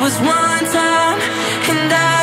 was one time, and I